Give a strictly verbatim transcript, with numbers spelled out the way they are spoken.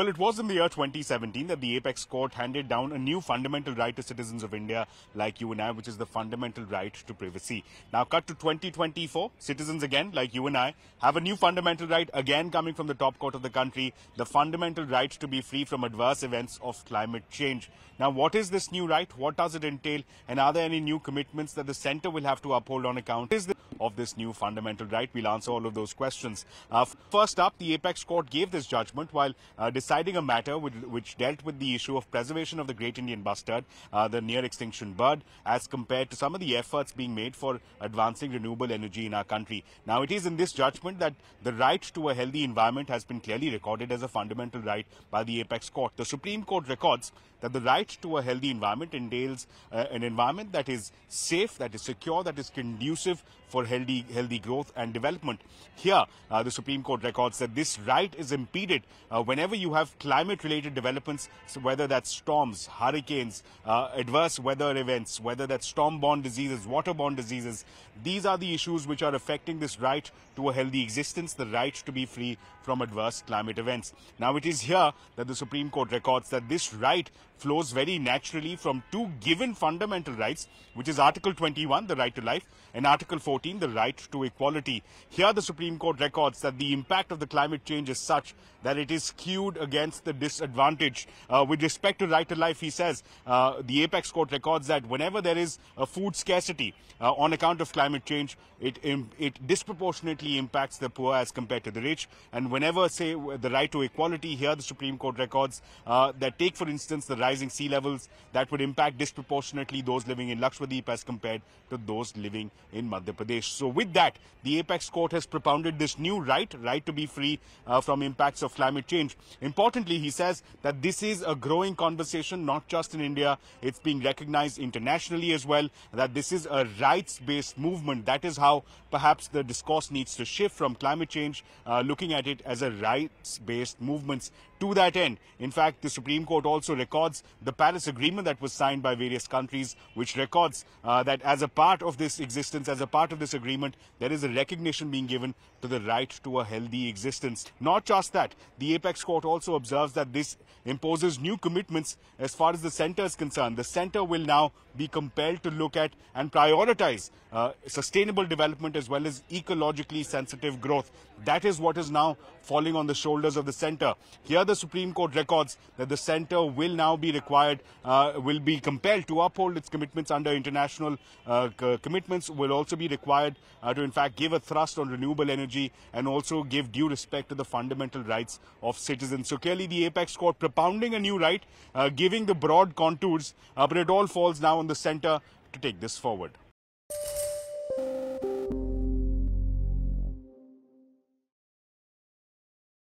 Well, it was in the year twenty seventeen that the Apex Court handed down a new fundamental right to citizens of India like you and I, which is the fundamental right to privacy. Now cut to twenty twenty-four, citizens again like you and I have a new fundamental right, again coming from the top court of the country, the fundamental right to be free from adverse events of climate change. Now what is this new right? What does it entail? And are there any new commitments that the centre will have to uphold on account of this new fundamental right? We'll answer all of those questions. Uh, first up, the Apex Court gave this judgment while uh, deciding a matter which, which dealt with the issue of preservation of the Great Indian Bustard, uh, the near extinction bird, as compared to some of the efforts being made for advancing renewable energy in our country. Now it is in this judgment that the right to a healthy environment has been clearly recorded as a fundamental right by the Apex Court. The Supreme Court records that the right to a healthy environment entails uh, an environment that is safe, that is secure, that is conducive for healthy, healthy growth and development. Here, uh, the Supreme Court records that this right is impeded uh, whenever you have climate-related developments, so whether that's storms, hurricanes, uh, adverse weather events, whether that's storm-borne diseases, water-borne diseases. These are the issues which are affecting this right to a healthy existence, the right to be free from adverse climate events. Now, it is here that the Supreme Court records that this right flows very naturally from two given fundamental rights, which is Article twenty-one, the right to life, and Article fourteen, the right to equality. Here, the Supreme Court records that the impact of the climate change is such that it is skewed against the disadvantaged. Uh, with respect to right to life, he says, uh, the Apex Court records that whenever there is a food scarcity uh, on account of climate change, it, it disproportionately impacts the poor as compared to the rich. And whenever, say, the right to equality, here the Supreme Court records uh, that take, for instance, the right rising sea levels that would impact disproportionately those living in Lakshadweep as compared to those living in Madhya Pradesh. So with that, the Apex Court has propounded this new right, right to be free uh, from impacts of climate change. Importantly, he says that this is a growing conversation, not just in India. It's being recognized internationally as well, that this is a rights-based movement. That is how perhaps the discourse needs to shift from climate change, uh, looking at it as a rights-based movement. To that end, in fact, the Supreme Court also records the Paris Agreement that was signed by various countries, which records uh, that as a part of this existence, as a part of this agreement, there is a recognition being given to the right to a healthy existence. Not just that, the Apex Court also observes that this imposes new commitments as far as the centre is concerned. The centre will now be compelled to look at and prioritise uh, sustainable development as well as ecologically sensitive growth. That is what is now falling on the shoulders of the centre. Here the Supreme Court records that the centre will now be required, uh, will be compelled to uphold its commitments under international uh, commitments, will also be required uh, to in fact give a thrust on renewable energy and also give due respect to the fundamental rights of citizens. So clearly the Apex Court propounding a new right, uh, giving the broad contours, uh, but it all falls now on the centre to take this forward.